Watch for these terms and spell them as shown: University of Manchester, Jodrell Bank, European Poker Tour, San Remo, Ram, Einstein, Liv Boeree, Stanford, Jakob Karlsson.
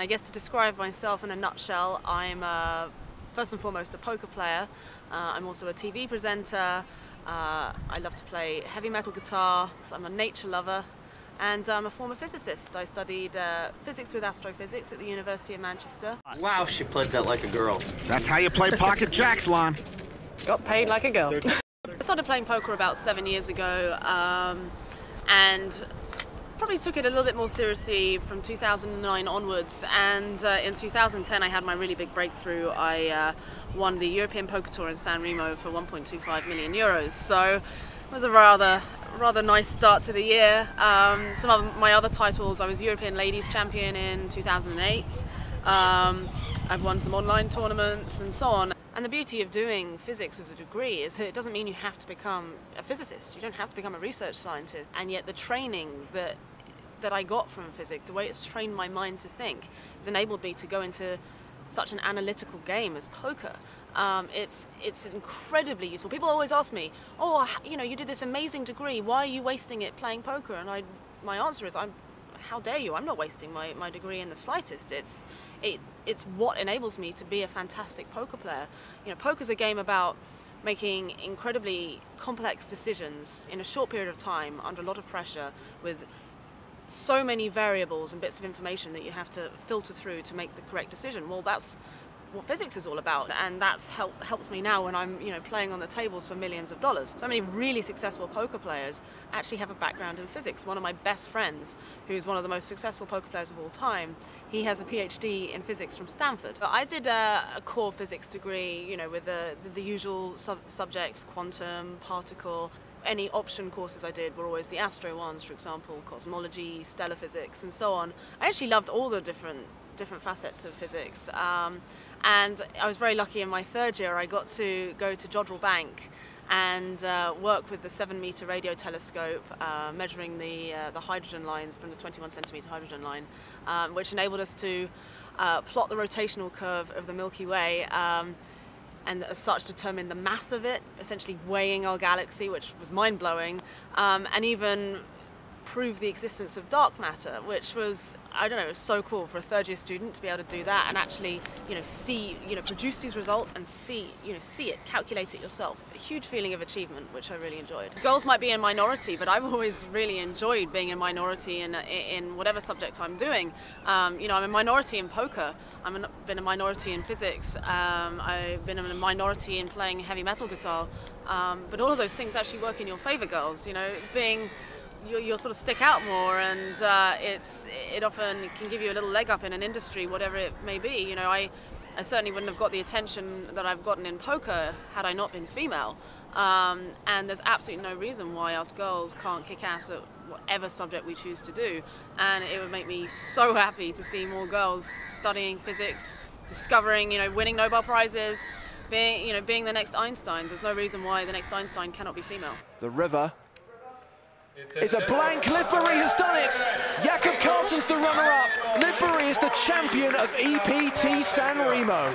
I guess to describe myself in a nutshell, I'm first and foremost a poker player. I'm also a TV presenter. I love to play heavy metal guitar. I'm a nature lover, and I'm a former physicist. I studied physics with astrophysics at the University of Manchester. Wow, she played that like a girl. That's how you play pocket jacks, Lon. Got paid like a girl. I started playing poker about 7 years ago, and probably took it a little bit more seriously from 2009 onwards, and in 2010 I had my really big breakthrough. I won the European Poker Tour in San Remo for 1.25 million euros, so it was a rather nice start to the year. Some of my other titles, I was European Ladies Champion in 2008, I've won some online tournaments and so on. And the beauty of doing physics as a degree is that it doesn't mean you have to become a physicist, you don't have to become a research scientist, and yet the training that I got from physics, the way it's trained my mind to think, has enabled me to go into such an analytical game as poker. It's incredibly useful. People always ask me, oh, you know, you did this amazing degree, why are you wasting it playing poker? And my answer is, how dare you? I'm not wasting my degree in the slightest. It's what enables me to be a fantastic poker player. You know, poker's a game about making incredibly complex decisions in a short period of time under a lot of pressure, with so many variables and bits of information that you have to filter through to make the correct decision. Well, that's what physics is all about, and that's helps me now when I'm, you know, playing on the tables for millions of dollars. So many really successful poker players actually have a background in physics. One of my best friends, who's one of the most successful poker players of all time, he has a PhD in physics from Stanford. But I did a core physics degree, you know, with the usual subjects, quantum, particle. Any option courses I did were always the astro ones, for example, cosmology, stellar physics, and so on. I actually loved all the different facets of physics, and I was very lucky. In my third year I got to go to Jodrell Bank and work with the 7-meter radio telescope, measuring the hydrogen lines from the 21-centimeter hydrogen line, which enabled us to plot the rotational curve of the Milky Way, and as such determine the mass of it, essentially weighing our galaxy, which was mind-blowing, and even prove the existence of dark matter, which was, I don't know, it was so cool for a third-year student to be able to do that and actually, you know, see, you know, produce these results and see, you know, see it, calculate it yourself. A huge feeling of achievement, which I really enjoyed. Girls might be in minority, but I've always really enjoyed being in minority in whatever subject I'm doing. You know, I'm a minority in poker. I've been a minority in physics. I've been a minority in playing heavy metal guitar. But all of those things actually work in your favor, girls. You know, you'll sort of stick out more, and it often can give you a little leg up in an industry, whatever it may be. You know, I certainly wouldn't have got the attention that I've gotten in poker had I not been female, and there's absolutely no reason why us girls can't kick ass at whatever subject we choose to do, and it would make me so happy to see more girls studying physics, discovering, you know, winning Nobel Prizes, being, you know, being the next Einsteins. There's no reason why the next Einstein cannot be female. The river. It's a blank. Liv Boeree has done it! Jakob Karlsson's the runner-up. Liv Boeree is the champion of EPT San Remo.